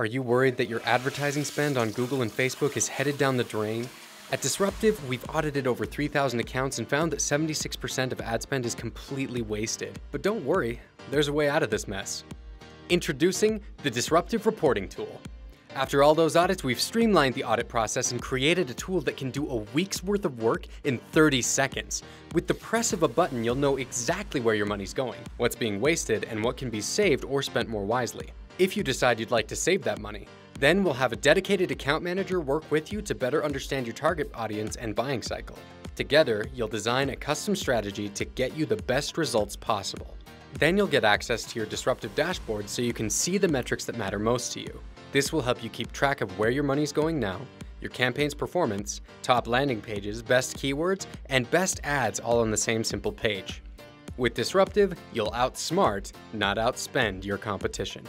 Are you worried that your advertising spend on Google and Facebook is headed down the drain? At Disruptive, we've audited over 3,000 accounts and found that 76% of ad spend is completely wasted. But don't worry, there's a way out of this mess. Introducing the Disruptive Reporting Tool. After all those audits, we've streamlined the audit process and created a tool that can do a week's worth of work in 30 seconds. With the press of a button, you'll know exactly where your money's going, what's being wasted, and what can be saved or spent more wisely. If you decide you'd like to save that money, then we'll have a dedicated account manager work with you to better understand your target audience and buying cycle. Together, you'll design a custom strategy to get you the best results possible. Then you'll get access to your disruptive dashboard so you can see the metrics that matter most to you. This will help you keep track of where your money's going now, your campaign's performance, top landing pages, best keywords, and best ads all on the same simple page. With Disruptive, you'll outsmart, not outspend your competition.